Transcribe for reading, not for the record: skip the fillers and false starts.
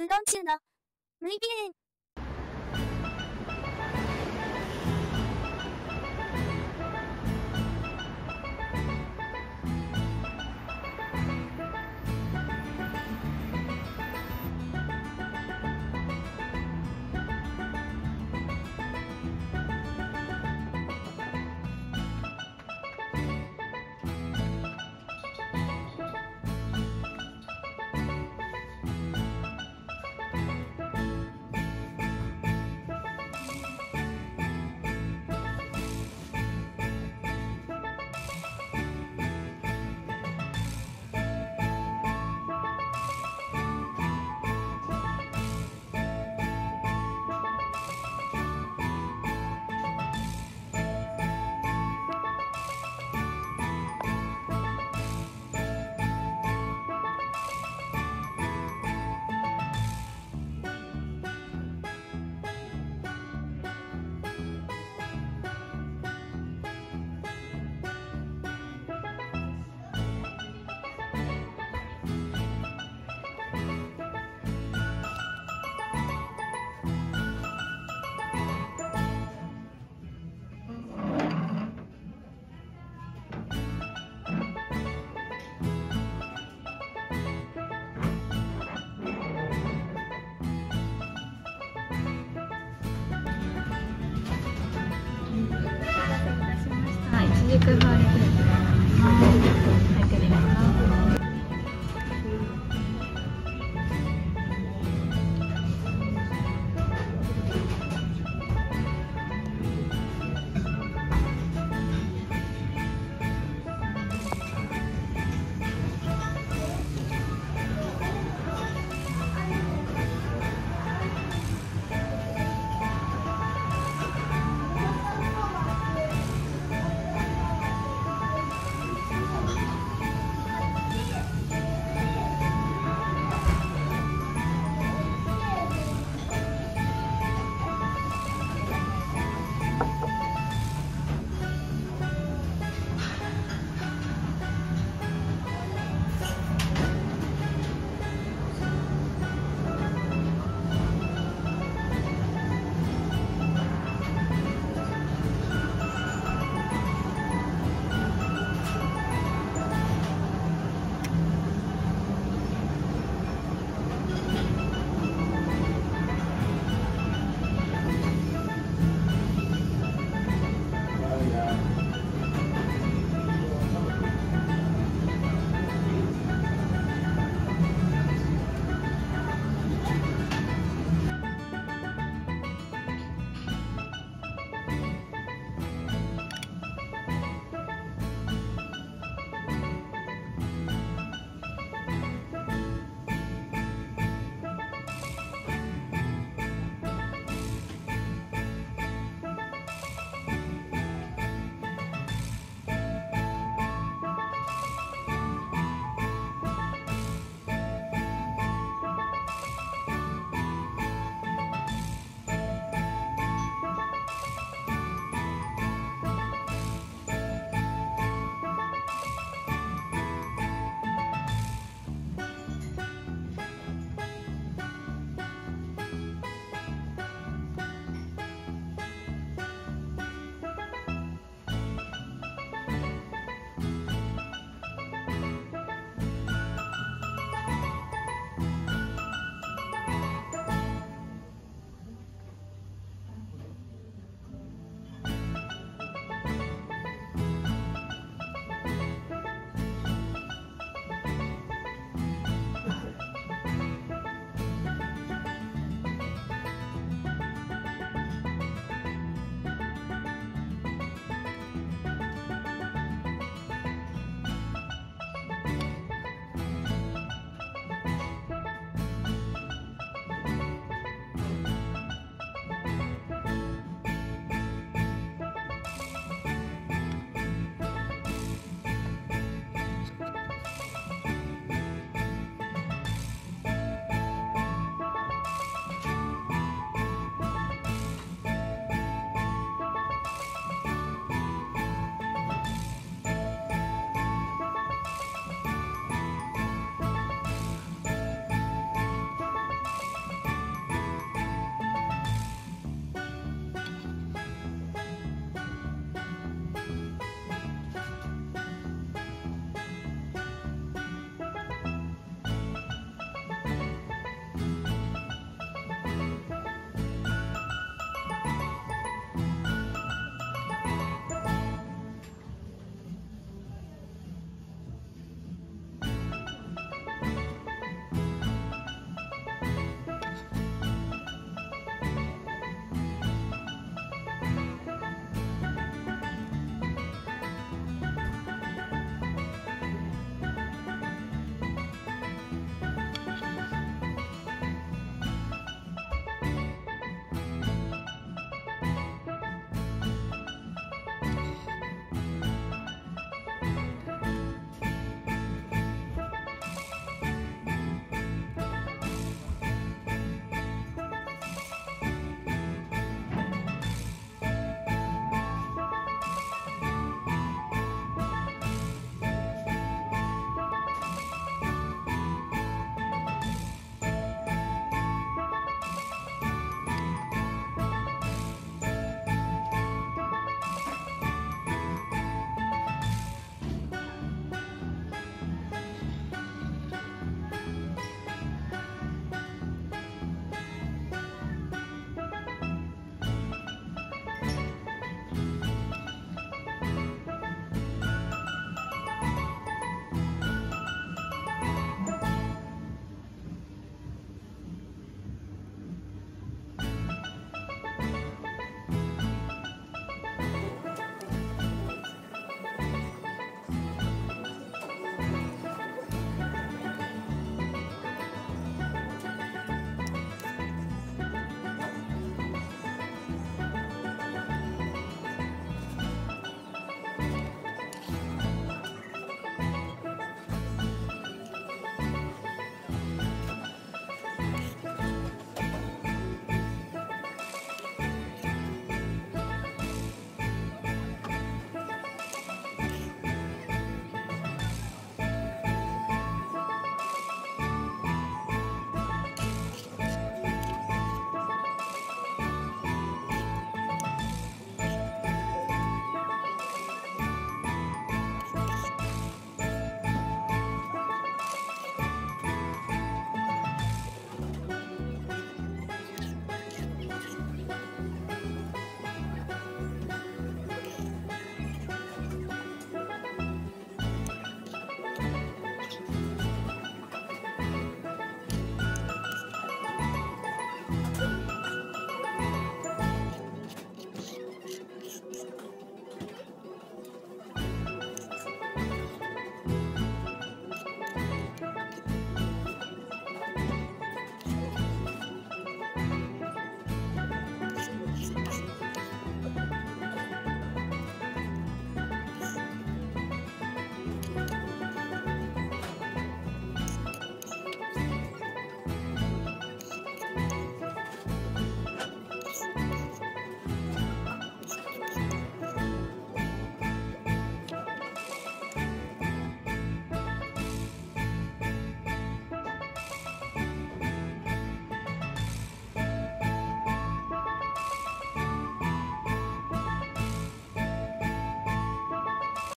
うどん中のむいびえん。はい、1時間半です。